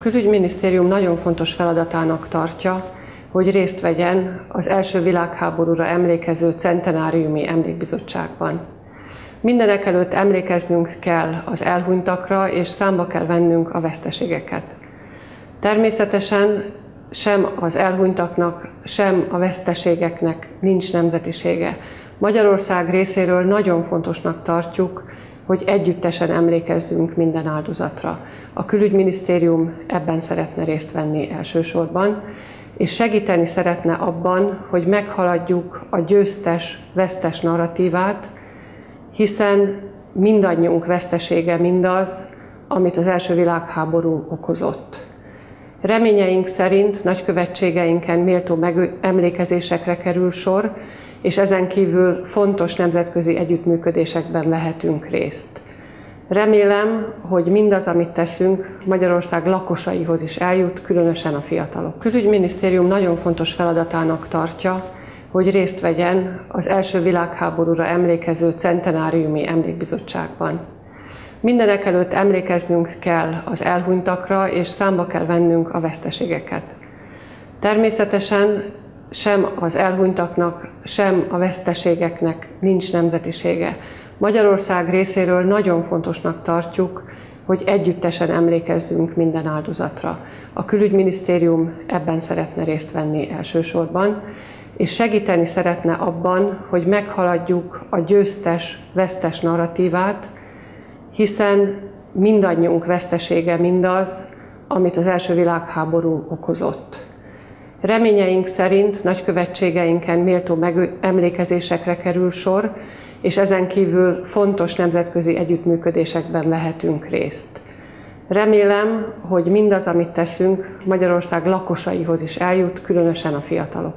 A Külügyminisztérium nagyon fontos feladatának tartja, hogy részt vegyen az első világháborúra emlékező centenáriumi emlékbizottságban. Mindenekelőtt emlékeznünk kell az elhunytakra, és számba kell vennünk a veszteségeket. Természetesen sem az elhunytaknak, sem a veszteségeknek nincs nemzetisége. Magyarország részéről nagyon fontosnak tartjuk, hogy együttesen emlékezzünk minden áldozatra. A Külügyminisztérium ebben szeretne részt venni elsősorban, és segíteni szeretne abban, hogy meghaladjuk a győztes-vesztes narratívát, hiszen mindannyiunk vesztesége mindaz, amit az első világháború okozott. Reményeink szerint nagykövetségeinken méltó megemlékezésekre kerül sor, és ezen kívül fontos nemzetközi együttműködésekben vehetünk részt. Remélem, hogy mindaz, amit teszünk, Magyarország lakosaihoz is eljut, különösen a fiatalok. A Külügyminisztérium nagyon fontos feladatának tartja, hogy részt vegyen az első világháborúra emlékező centenáriumi emlékbizottságban. Mindenekelőtt emlékeznünk kell az elhunytakra, és számba kell vennünk a veszteségeket. Természetesen sem az elhunytaknak, sem a veszteségeknek nincs nemzetisége. Magyarország részéről nagyon fontosnak tartjuk, hogy együttesen emlékezzünk minden áldozatra. A Külügyminisztérium ebben szeretne részt venni elsősorban, és segíteni szeretne abban, hogy meghaladjuk a győztes-vesztes narratívát, hiszen mindannyiunk vesztesége mindaz, amit az első világháború okozott. Reményeink szerint nagykövetségeinken méltó megemlékezésekre kerül sor, és ezen kívül fontos nemzetközi együttműködésekben vehetünk részt. Remélem, hogy mindaz, amit teszünk, Magyarország lakosaihoz is eljut, különösen a fiatalok.